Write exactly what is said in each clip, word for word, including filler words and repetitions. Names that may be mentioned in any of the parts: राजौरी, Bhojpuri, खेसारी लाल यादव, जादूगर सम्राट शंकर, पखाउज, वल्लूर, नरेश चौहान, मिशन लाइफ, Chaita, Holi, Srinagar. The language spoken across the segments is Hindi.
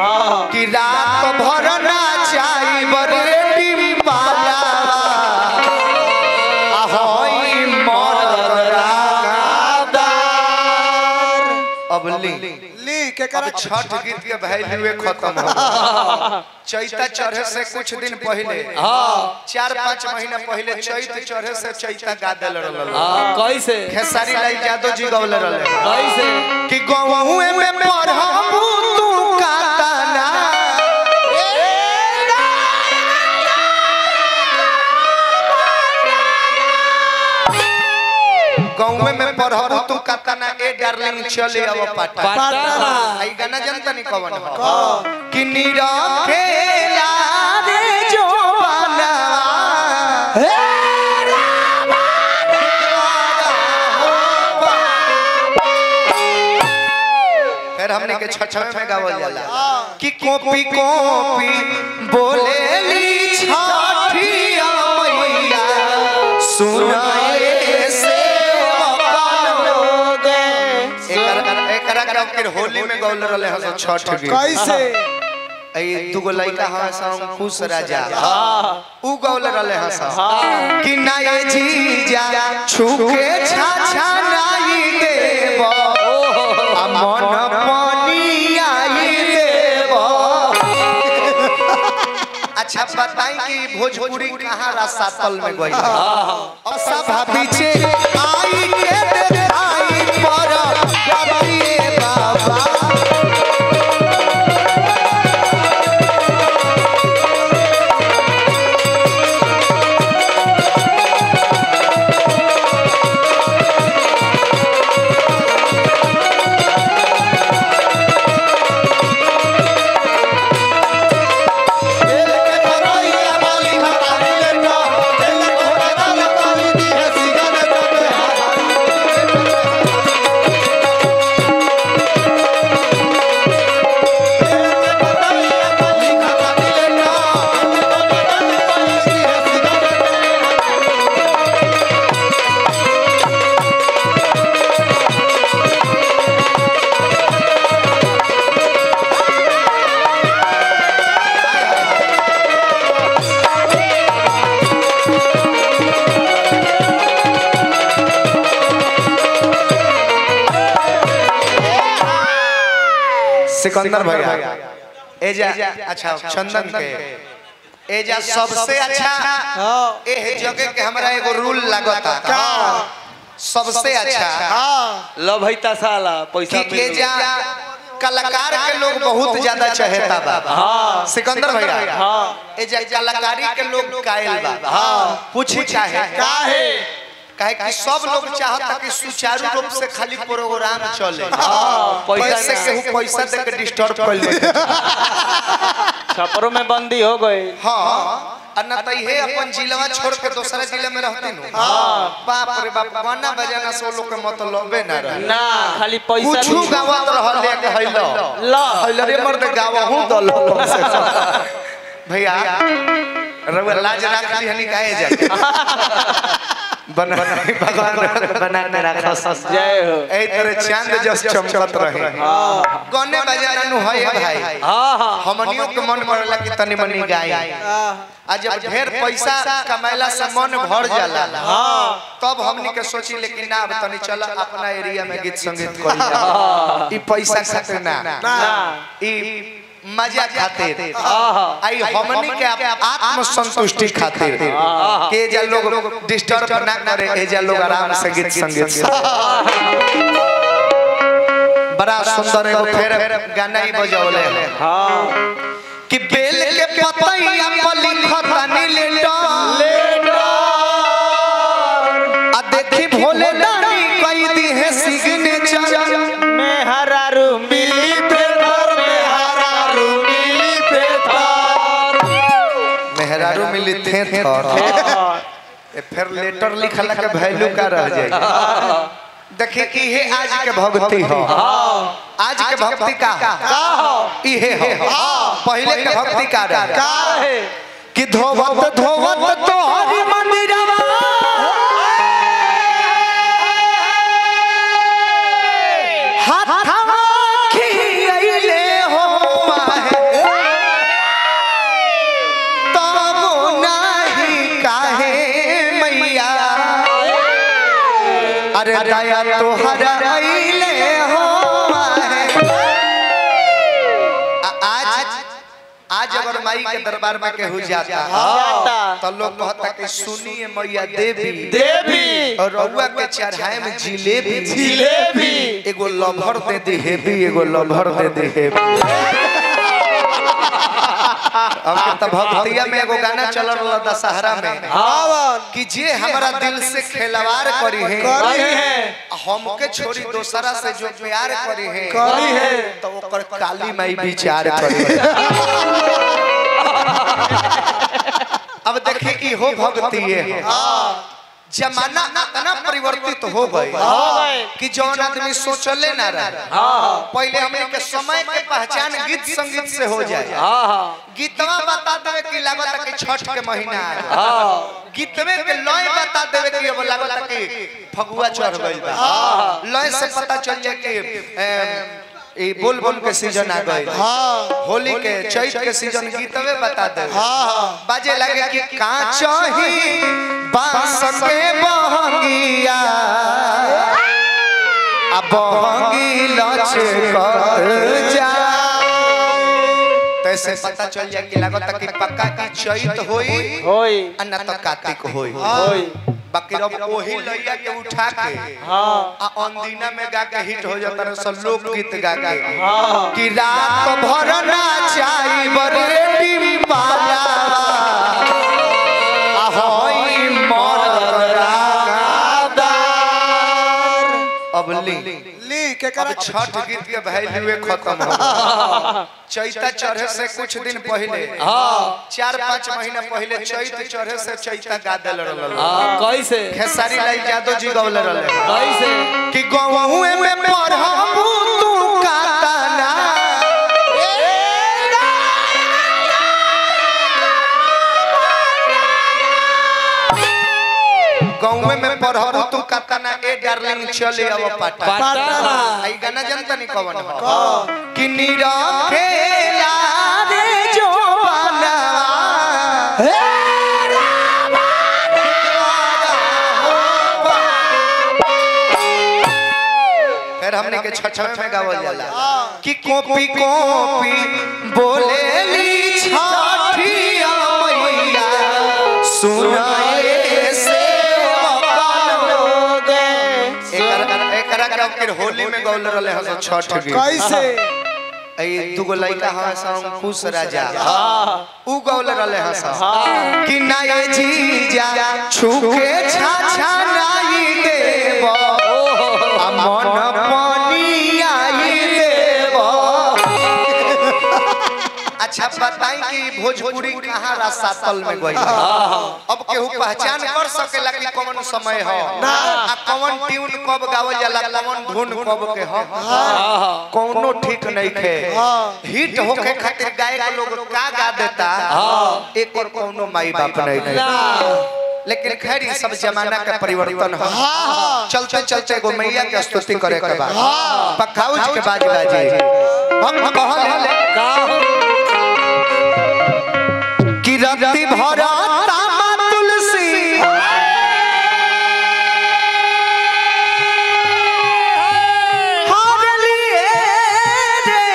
कि रात भर नाचा छठ गीत के वैल्यू खत्म चैता चढ़े से कुछ दिन पहले चार पाँच महीना पहले चैत चढ़े से चैता गादल कैसे खेसारी लाल यादव जी गौल कैसे कि गौहुए में पढ़बू तू कातना गौहुए में पढ़बू तू कातना ए डार्लिंग चले अब पाटा पाटा आई गाना जनता नहीं कवन कि नीरा केला रे जो बनवा हमने के छछवे में गावल जाला कि कॉपी कॉपी बोलेली छठिया मैया सुनाए से अपन लोग एकरा एकरा के होली में गावल रहले हसन छठ कैसे ए दुगो लइका हा सम खुश राजा हां उ गावल रहले हसन कि नाए जीजा छुके छाछा नाई देव ओ मन अच्छा बताई कि भोजपुरी कहाँ रासातल में गई और सब पीछे आई के आई पर बाबे बाबा सिकंदर भैया एजा अच्छा चंदन के एजा सबसे अच्छा ए जगह के हमरा एगो रूल लागता का सबसे अच्छा लभैता साला पैसा मिल एजा कलाकार के लोग बहुत ज्यादा चाहता बा सिकंदर भैया एजा कलाकारी के लोग कायल बा पूछी चाहे काहे काहे कि सब लोग चाहता कि सुचारू रूप से खाली प्रोग्राम चले पैसे के पैसा दे के डिस्टर्ब कर ले छपरों में बंदी हो गई हां अन्ना त हे अपन जिलावा छोड़ के दूसरा जिला में रहतिन हां बाप रे बाप गाना बजाना सोलो के मतलबे ना रहे ना खाली पैसा कुछ गावत रहल के हइल हइल रे मर्द गावहू दल भैया रउआ लाज राख लिहनी काहे जा बना भगवान बनाने रखा सस जय हो ए तेरे चांद जस चमकत रहे हां गने बजाना नु है भाई हां हां हमनियों के मन मरला कि तनी मनी गाई आ जब ढेर पैसा कमाइला से मन भर जाला हां तब हमनी के सोची लेकिन ना अब तनी चला अपना एरिया में गीत संगीत करी ई पैसा खातिर ना ना ई मजा खातिर आई हमनी के आत्म संतुष्टि खातिर के जे लोग डिस्टर्ब ना करे ए जे लोग आराम से गीत संगीत बड़ा सुंदर एगो फेर गाना ही बजावले हां कि बेल के पतैया पर लिखता नी लेटा लेटा आ देखी भोले दानी कई दी है सिग्नेचर में हरा रूम मिली थे थे ए फिर लेटर लिखला के वैल्यू का रह जाएगा देखे कि हे आज के भक्ति हो आज के भक्ति का का हो ई हे हो पहले के भक्ति का का है कि धोवत धोवत तोहरी मंदिरवा हाथ हाथ खियाइले हो माहे अरे दया तोहरा अइले हो आज अगर माई के दरबार में केहू जाता तो लोग कहता कि सुनिए मैया देवी देवी और रउआ के चढ़ाए में जिलेबी जिलेबी एगो लभर दे दे हेवी एगो लभर दे दे हेवी। अब त भक्तिया में एगो गाना चलल रहल दशहरा में कि जे हमरा दिल से खिलवाड़ करी है हमके छोड़ी दोसरा से जो प्यार करी है तो ओकर काली माई विचार करी। अब देखे कि हो भक्ति है जमाना इतना परिवर्तित हो गए कि जौन आदमी सोचले ना रहा पहले हमने के समय के पहचान गीत संगीत से हो जाए। गीतवा बता देवे कि लागत के छठ के महीना गीतवे के लय बता देवे कि अब लागत के फगुआ चढ़ गइल बा लय से पता चल जाए कि ए बोल बोल के सीजन आ गए। हां होली के चैत के सीजन गीतवे बता दे। हां बाजे लगे कि कांचो ही बांसों के बहंगिया आ बहंगी लचकत जाए तैसे पता चल जाए कि लागत कि पक्का की चैत होई होई न त कार्तिक होई होई बाकी रब वही लइया के उठा के हां आ अंदिना में गा के हिट हो जाता है सब लोग गीत गा के हां कि रात भर नाचाई बरे टीवी वाला आ होई मरद रागादार। अब ली ली के करा छठ गीत के वैल्यू खत्म हो। चैता चढ़े से कुछ दिन पहले चार पाँच महीना पहले चैत चढ़े से चैता गादल रहल कैसे खेसारी लाल यादव जी गौल रहल कैसे कि गौहुए में पढ़बू तू कातना गौहुए में पढ़बू तू कातना ए डार्लिंग चले अब पाटा पाटा आई गाना जनता नहीं कवन कि नीरा हमने के छठवे में गावल जाला कि कॉपी कॉपी बोले ली छठिया मैया सुनाए से अपन लोग एकरा एकरा गाव के होली में गावल रहले हस छठ गीत कैसे ए दुगो लइका हस खुश राजा हां उ गावल रहले हस कि नाए जीजा छुके छाछा नाई देबो आ मन अच्छा बताई कि भोजपुरी कहाँ रासातल में गई। अब केहू पहचान कर सकेला कि कौन समय है आ कौन ट्यून कब गावल जाला कौन धुन कब के है कोनो ठीक नहीं है। हिट होके खातिर गायक लोग का गा देता एक और कोनो माई बाप नहीं है लेकिन खैर ये सब जमाना का परिवर्तन हो। चलते चलते एगो मैया के स्तुति करे के बाद पखाउज के बाज बाजे हम कहल हले का राती भरा तामा तुलसी हर लिए रे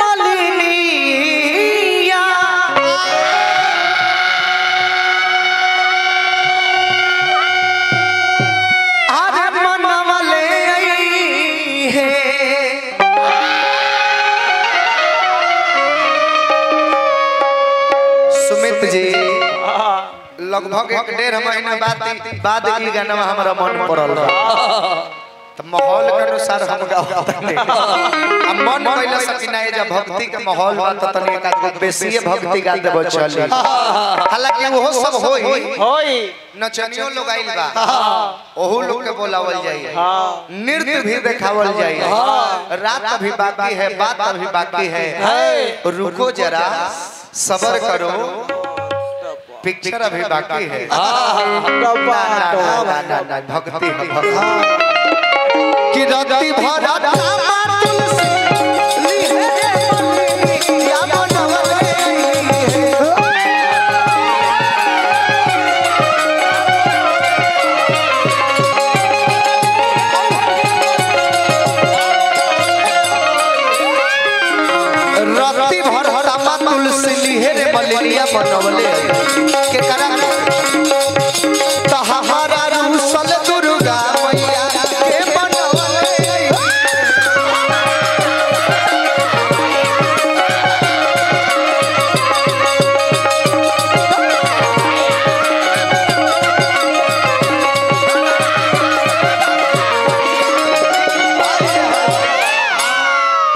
मलिनिया हर मनवा ले आई है जी। लगभग एक डेढ़ महीना बाद बाद ई गाना हमरा मन पड़ल त माहौल के अनुसार हम गावतनी आ मन कइला सकिना ए जे भक्ति के माहौल बा त तनी का बेसी भक्ति गा देबो चली। हालांकि ओहो सब होई होई नचनियो लोग आइल बा ओहो लोग के बोलावल जाई नृत्य भी देखावल जाई रात अभी बाकी है बात अभी बाकी है रुको जरा सबर करो पिक्चर अभी बाकी है। भक्ति कि राती भरा तुलसी लिहर बलिया बनवले के करा